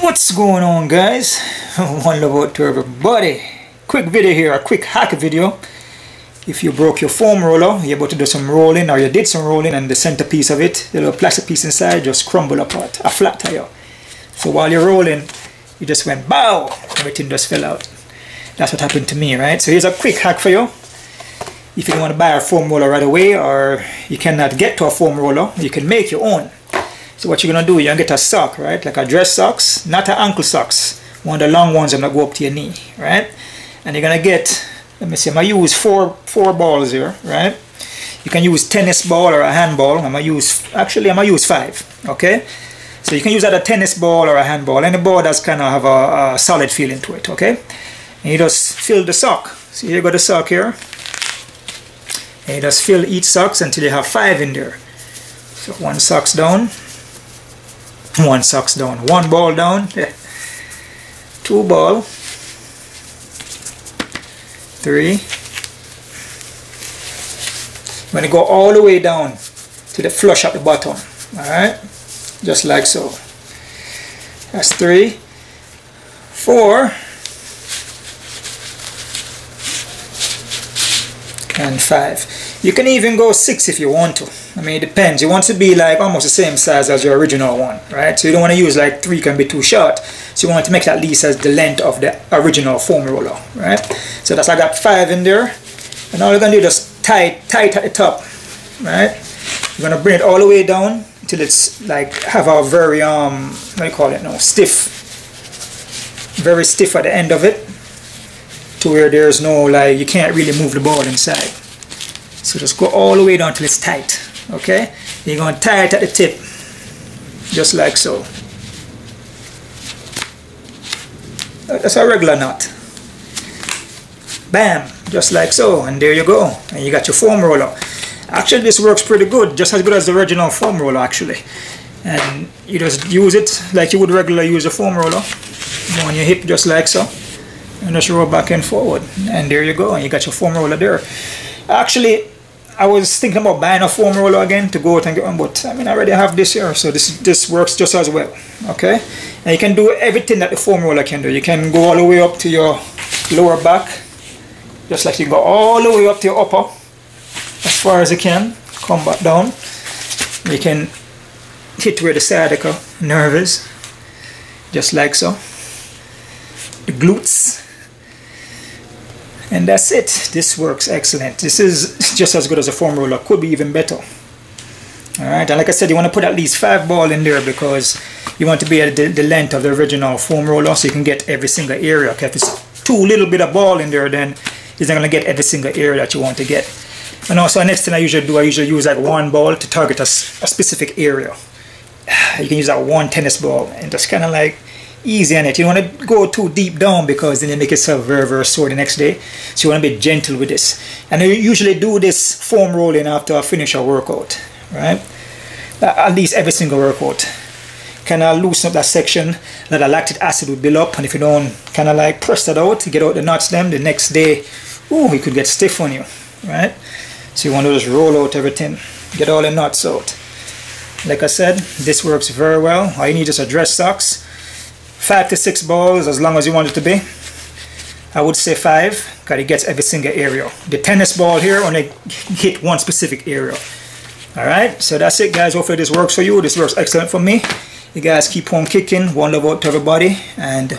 What's going on, guys? One love out to everybody. Quick video here, a quick hack video. If you broke your foam roller, you're about to do some rolling, or you did some rolling and the center piece of it, the little plastic piece inside, just crumble apart, a flat tire. So while you're rolling, you just went bow, everything just fell out. That's what happened to me, right? So here's a quick hack for you. If you don't want to buy a foam roller right away, or you cannot get to a foam roller, you can make your own. So what you're going to do, you're going to get a sock, right? Like a dress socks, not an ankle socks. One of the long ones that go up to your knee, right? And you're going to get, let me see, I'm going to use four balls here, right? You can use tennis ball or a handball. I'm going to use five, okay? So you can use either a tennis ball or a handball. Any ball that's kind of have a solid feeling to it, okay? And you just fill the sock. So you got the sock here. And you just fill each sock until you have five in there. So one sock's down. One sock's down, one ball down, yeah. Two ball, three. I'm gonna go all the way down to the flush at the bottom, alright? Just like so. That's three, four, and five. You can even go six if you want to. I mean, it depends. You want to be like almost the same size as your original one, right? So you don't want to use like three, can be too short. So you want to make it at least as the length of the original foam roller, right? So that's, I got five in there. And all you're gonna do is just tight at the top, right? You're gonna bring it all the way down until it's like have a very what do you call it now? Stiff, very stiff at the end of it, to where there's no, like, you can't really move the ball inside. So just go all the way down till it's tight, okay? You're going to tie it at the tip, just like so. That's a regular knot. Bam, just like so, and there you go. And you got your foam roller. Actually, this works pretty good, just as good as the original foam roller, actually. And you just use it like you would regularly use a foam roller. Go on your hip, just like so. And just roll back and forward, and there you go, and you got your foam roller there. Actually, I was thinking about buying a foam roller again to go out and get one, but I mean, I already have this here, so this works just as well, okay? And you can do everything that the foam roller can do. You can go all the way up to your lower back, just like you go all the way up to your upper, as far as you can, come back down. You can hit where the sciatica nerve is, just like so. The glutes. And that's it. This works excellent. This is just as good as a foam roller. Could be even better. Alright, and like I said, you want to put at least five balls in there because you want to be at the length of the original foam roller so you can get every single area. Okay, if it's too little bit of ball in there, then it's not going to get every single area that you want to get. And also, the next thing I usually do, I usually use like one ball to target a specific area. You can use that one tennis ball and just kind of like easy on it. You don't want to go too deep down because then you make yourself very, very sore the next day. So you want to be gentle with this. And I usually do this foam rolling after I finish a workout, right? At least every single workout. Kind of loosen up that section that the lactic acid would build up. And if you don't kind of like press that out, get out the knots them, the next day, ooh, it could get stiff on you, right? So you want to just roll out everything. Get all the knots out. Like I said, this works very well. All you need is a dress socks. 5 to 6 balls, as long as you want it to be. I would say 5, because it gets every single area. The tennis ball here only hit one specific area. Alright, so that's it, guys. Hopefully this works for you. This works excellent for me. You guys keep on kicking. One love out to everybody. And